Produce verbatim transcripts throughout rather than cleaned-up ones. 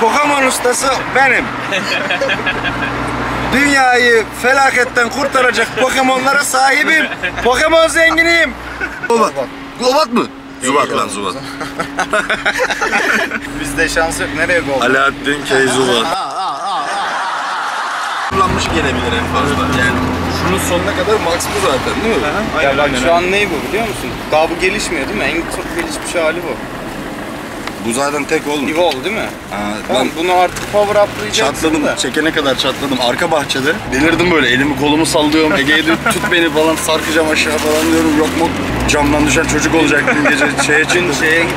Pokemon ustası benim. Dünyayı felaketten kurtaracak Pokemon'lara sahibim. Pokemon zenginiyim. Golbat. Golbat mı? Zubat lan Zubat. Bizde şans yok. Nereye Golbat? Alaaddin Keyzubat. Kullanmış gelebilir en fazla. Yani şunun sonuna kadar max bu zaten değil mi? Aha, ya bak şu an neyi bu biliyor musun? Daha bu gelişmiyor değil mi? En çok gelişmiş hali bu. Bu zaten tek olmuyor. Evolve değil mi? Aa, tamam, bunu artık power uplayacaksın. Çatladım da. Çekene kadar çatladım. Arka bahçede delirdim böyle. Elimi kolumu sallıyorum. Ege'ye diyor tut beni falan, sarkacağım aşağı falan diyorum. Yok mu? Camdan düşen çocuk olacaktım gece. Şeye için şeye gittim.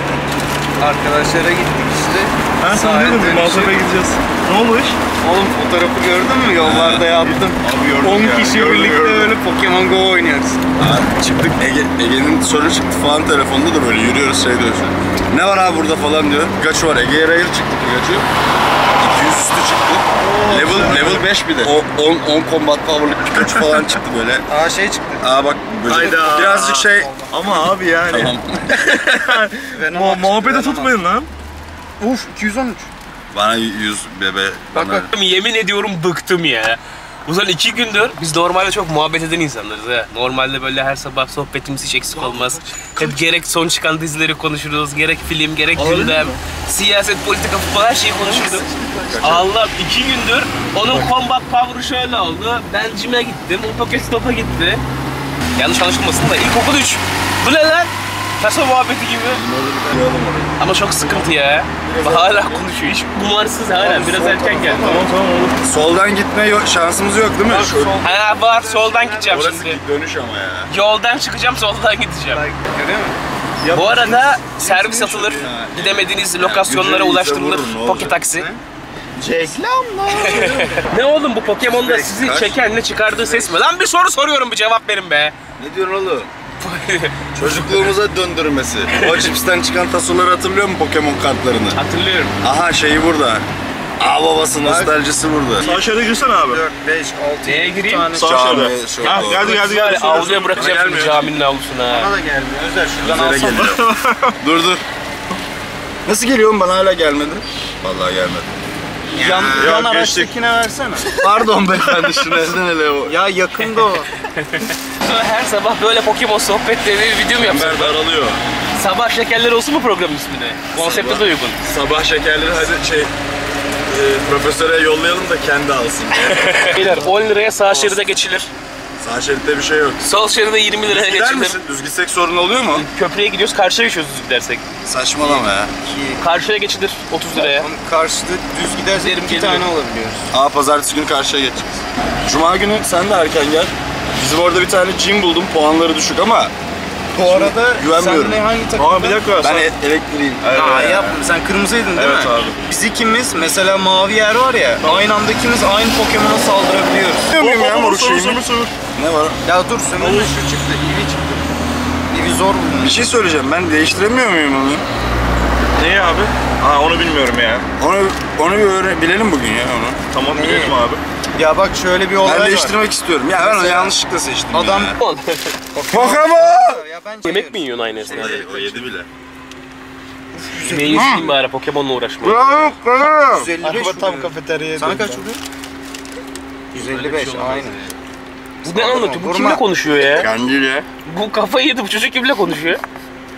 Arkadaşlara gittik işte. Ben sana dedim malzeme gideceğiz. Ne olmuş? Oğlum fotoğrafı gördün mü? Yollarda yaptım. Abi on kişi birlikte böyle Pokemon Go oynuyoruz. Aa, çıktık Ege, Ege'nin soru çıktı falan telefonda da böyle yürüyoruz şey diyor. Ne var abi burada falan diyor. Gaç var. Ege'ye rayır çıktı Gaç'ı. iki yüz üstü çıktı. Oo, level level beş bir de. O on on combat power'lık Pikachu falan çıktı böyle. Aa şey çıktı. Aa bak böyle birazcık şey ama abi yani. Tamam. Mu muhabbete tutmayın lan. Uf iki yüz on üç. Bana yüz bebe. Bak bana... bak yemin ediyorum bıktım ya. Ozan iki gündür biz normalde çok muhabbet eden insanlarız ha. Normalde böyle her sabah sohbetimiz hiç eksik olmaz. Hep gerek son çıkan dizileri konuşuruz, gerek film, gerek gündem, siyaset, politika falan her şeyi konuşurduk. Allah iki gündür onun combat power'ı şöyle oldu. Ben cime gittim, o Pokestop'a gitti. Yanlış anlaşılmasın da ilkokul üç. Bu ne lan? Taso muhabbeti gibi. Ama çok sıkıntı ya. Hala konuşuyor. Hiç umarsız hala. Biraz erken geldi. Tamam tamam oğlum. Soldan gitme şansımız yok değil mi? Ha var. Soldan gideceğim şimdi. Orası dönüş ama ya. Yoldan çıkacağım, soldan gideceğim. Görüyor musun? Bu arada servis atılır. Gidemediğiniz lokasyonlara ulaştırılır. Poke taksi. Reklamlar. Ne oğlum bu Pokemon'da sizi çekenle çıkardığı ses mi? Lan bir soru soruyorum, bir cevap verin be. Ne diyorsun oğlum? Çocukluğumuza döndürmesi. O cipsten çıkan tasoları hatırlıyor musun Pokemon kartlarını? Hatırlıyorum. Aha şeyi burada. Aa babası nostaljisi burada. Sağ şeride girsene abi. dört, beş, altı. Neye gireyim? Sağ şeride. Ha geldi geldi geldi. Avluya bırakacaksın caminin avlusuna. Bana da gelmiyor. Özel şuradan alsam. Dur dur. Nasıl geliyorum bana hala gelmedi? Vallahi gelmedi. Yan, yan araçtakine versene. Pardon beyefendi şuna. Ya yakında o. Her sabah böyle Pokemon sohbetleri bir video mu yapıyorsun? Berber alıyor. Sabah şekerleri olsun mu programın ismine? Konsepte de uygun. Sabah şekerleri hadi şey... E, profesöre yollayalım da kendi alsın. Beyler on liraya sağ şeride geçilir. Sağ şeritte bir şey yok. Sol şeride yirmi liraya geçilir. Gider misin? Düz gitsek sorun oluyor mu? Köprüye gidiyoruz, karşıya geçiyoruz düz gidersek. Saçmalama ya. Karşıya geçilir otuz liraya. Karşıda düz gidersek iki geliyor. Tane alabiliyoruz. Aa pazartesi günü karşıya geçeceğiz. Cuma günü sen de erken gel. Bizim orada bir tane gym buldum, puanları düşük ama bu arada güvenmiyorum. Sen hangi takımda? Aa bir dakika. Ben sen... elektriğim. Aa ya. Yapma sen kırmızıydın değil evet mi? Abi. Biz ikimiz mesela mavi yer var ya, tamam. Aynı anda ikimiz aynı Pokemon'a saldırabiliyoruz. Bilmiyorum ya moruk şeyimi. Ne var? Ya dur sömür. Oğlum şu çıktı, Eevee çıktı. Eevee zor buldum. Bir şey söyleyeceğim, ben değiştiremiyor muyum onu? Neyi abi? Aa onu bilmiyorum ya. Onu, onu bir öğren bilelim bugün ya onu. Tamam neyi? Bilelim abi. Ya bak şöyle bir olay var. Ben değiştirmek var. istiyorum. Ya ben onu yanlışlıkla seçtim. Adam Pokemon. Pokemon. Yemek mi yiyorsun aynı esnada? Şey, o yedi bile. Yemeği yiyeyim bari Pokemon'la uğraşma. yüz elli beş tam kafeteryaya. Sana kaç oluyor? yüz elli beş aynı. Bu ne anlatıyor? Bu kimle konuşuyor ya? Kendiyle. Bu kafayı yedi bu çocuk kimle konuşuyor?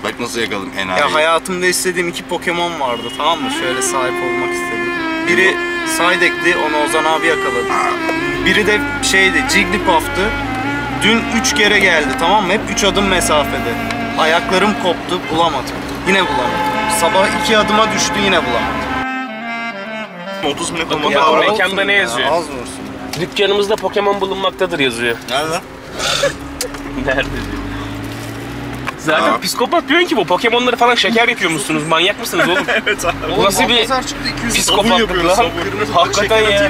Bak nasıl yakalım enayi. Ya hayatımda istediğim iki Pokemon vardı tamam mı? Şöyle sahip olmak istedim. Biri Scydek'ti, onu Ozan abi yakaladı. Biri de şeydi, Jigglypuff'tı. Dün üç kere geldi tamam mı? Hep üç adım mesafede. Ayaklarım koptu, bulamadım. Yine bulamadım. Sabah iki adıma düştü, yine bulamadım. otuz milyon Pokemon ya, var. Mekanda ne yazıyor? Ya, az vursun. Dükkanımızda Pokemon bulunmaktadır yazıyor. Nerede? Nerede diyor. Zaten aa. Psikopat diyorsun ki bu Pokemon'ları falan şeker yapıyor musunuz? Manyak mısınız oğlum? Evet abi. Bu nasıl bir psikopatlık lan? Hakikaten ya.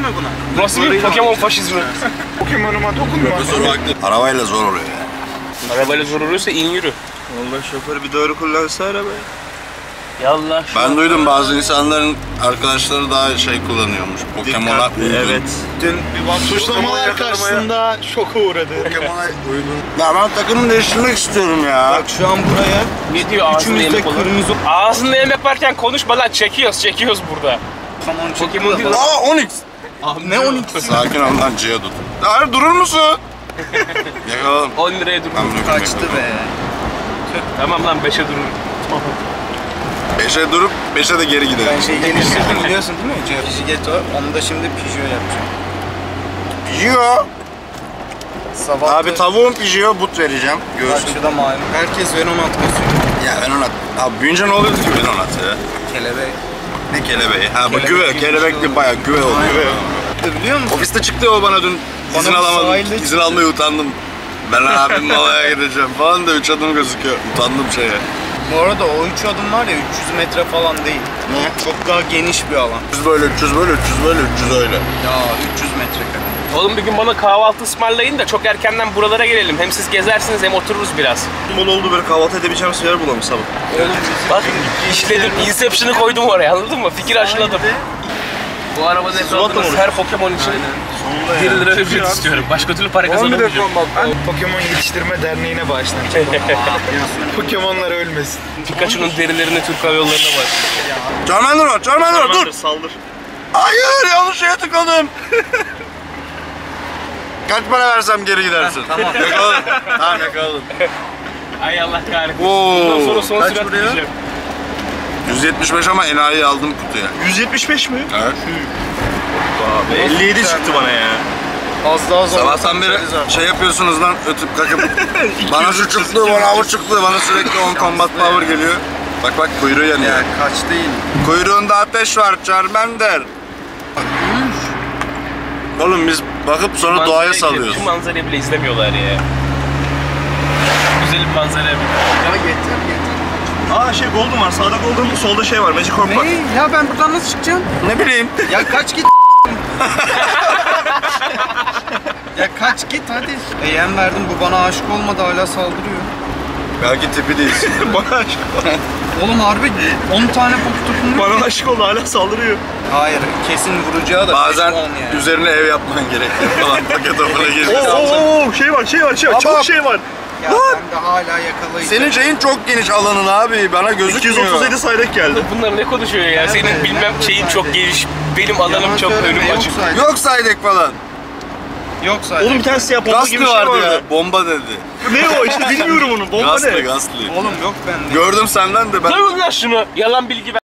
Bu nasıl bir Pokemon faşizmi? Pokemon'uma dokunma. Arabayla zor oluyor ya. Arabayla zor oluyorsa in yürü. Valla şoför bir doğru kullansa araba. Yallah. Ben duydum bazı insanların arkadaşları daha şey kullanıyormuş. Pokemon'a uygun. Evet. Dün suçlamalar karşısında şoka uğradı. Pokemon'a uygun. Ya ben takımı değiştirmek istiyorum ya. Bak şu an buraya ne diyor ağzında yemek olur. Kırmızı... Ağzında yemek varken konuşma lan. Çekiyoruz, çekiyoruz burada. Tam onu çekeyim. Aa Onyx. Abi ne Onyx'i? Sakin ol lan C'ye tut. Hayır durur musun? Yakaladım. on liraya durur. Kaçtı be. Tamam lan beşe dururum. beşe durup beşe de geri gidelim. Ben şey geliştirdim biliyorsun değil mi? Pijigeto. Onu da şimdi Pijio yapacağım. Pijio? Sabahtı. Abi tavuğun Pijio but vereceğim. Görsün. Şurada malum. Herkes venonat basıyor. Ya venonat. Abi büyünce ne oluyordu ki venonat ya? Kelebek. Ne kelebeği? Ha bu güve. Kelebekli bayağı güve oldu. Güve. Biliyor musun? Ofiste çıktı o bana dün. Bana izin alamadım. İzin çıktı. Almaya utandım. Ben abim malaya gideceğim falan da üç adım gözüküyor. Utandım şeye. Bu arada o üç adım var ya üç yüz metre falan değil. Ne? Çok daha geniş bir alan. üç yüz böyle üç yüz böyle üç yüz böyle üç yüz öyle. Ya üç yüz metre kadar. Oğlum bir gün bana kahvaltı ısmarlayın da çok erkenden buralara gelelim. Hem siz gezersiniz hem otururuz biraz. Bol oldu böyle kahvaltı edebileceğimiz yer bulalım sabah. Oğlum bak işledim. Inception'ı koydum oraya anladın mı? Fikir aşıladım. Bu arabada hesabınız her Pokemon için bir lira ücret istiyorum. Başka türlü para kazanamayacağım. Pokemon Yetiştirme Derneği'ne başlayacağım. Pokemonlar ölmesin. Pikachu'nun derilerine Türk Hava Yolları'na başlayacağım. Charmander var, Charmander var, dur! Saldır. Hayır, yanlış şeye tıkladım. Kaç para versem geri gidersin. Tamam. Yakaladım. Tamam, yakaladım. Ay Allah kahretsin. Bundan sonra son sürat gideceğim. yüz yetmiş beş ama enayi aldım kutuya. yüz yetmiş beş mi? Evet. elli yedi çıktı bana ya. Az daha zor. Sabahtan beri şey yapıyorsunuz lan ötüp kakıp. Bana şu çıktı, bana o çıktı, bana sürekli on combat power geliyor. Bak bak kuyruğu yanıyor. Ya kaç değil. Kuyruğunda ateş var Charmander. Oğlum biz bakıp sonra manzara doğaya salıyoruz. Bu manzarayı bile izlemiyorlar ya. Güzel bir manzara. Ya getir getir. Aa şey Golden var, sağda Golden, solda şey var, Magic Orb var. Ne? Ya ben buradan nasıl çıkacağım? Ne bileyim. Ya kaç git ya kaç git hadi. E yem verdim, bu bana aşık olmadı, hala saldırıyor. Belki tipi değilsin. Bana aşık oldu. Oğlum harbi on tane poputun. Bana aşık oldu, hala saldırıyor. Hayır, kesin vuracağı da. Bazen yani üzerine ev yapman gerekiyor falan. Paket oraya gireceğiz. Ooo şey var, şey var, şey var, çok şey var. Ya ben de hala yakalayacağım. Senin şeyin çok geniş alanın abi, bana gözükmüyor. iki yüz otuz yedi Psyduck geldi. Bunlar ne konuşuyor ya? Senin evet, bilmem şeyin çok geniş, benim alanım çok önüm açık. Yok Psyduck falan. Yok Psyduck. Oğlum bir tane siyah bomba gibi bir şey vardı ya. Bomba dedi. Ne o işte bilmiyorum onu, bomba gaslı, ne? Gaslı, gaslı. Oğlum yok bende. Gördüm senden de ben. Dövün lan şunu, yalan bilgi ver.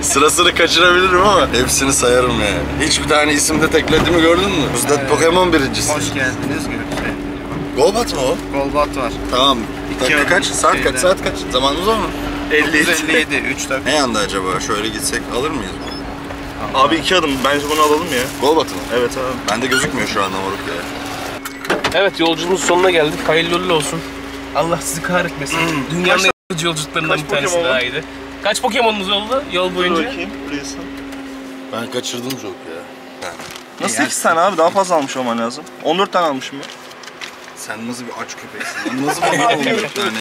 Sırasını kaçırabilirim ama hepsini sayarım yani. Hiçbir tane isimde teklediğimi gördün mü? Zubat evet. Pokemon birincisi. Hoş geldiniz Gökçe. Golbat mı o? Golbat var. Tamam. Dakika kaç? Saat kaç? Saat kaç? Zamanımız var mı? elli yedi. üç dakika. Ne yanda acaba? Şöyle gitsek alır mıyız? Tamam. Abi iki adım. Bence bunu alalım ya. Golbat'ı mı? Evet abi. Bende gözükmüyor şu anda moruk ya. Evet yolculuğumuz sonuna geldik. Hayırlı uğurlu olsun. Allah sizi kahretmesin. Dünyanın en kötü yolculuklarından bir tanesi daha iyiydi. Kaç Pokemon'unuz oldu yol boyunca? Dur bakayım, burası. Ben kaçırdım çok ya. Yani. Nasıl e, iki tane abi? Daha fazla almış olman lazım. on dört tane almışım ya. Sen nasıl bir aç köpeksin? Nasıl bana almış?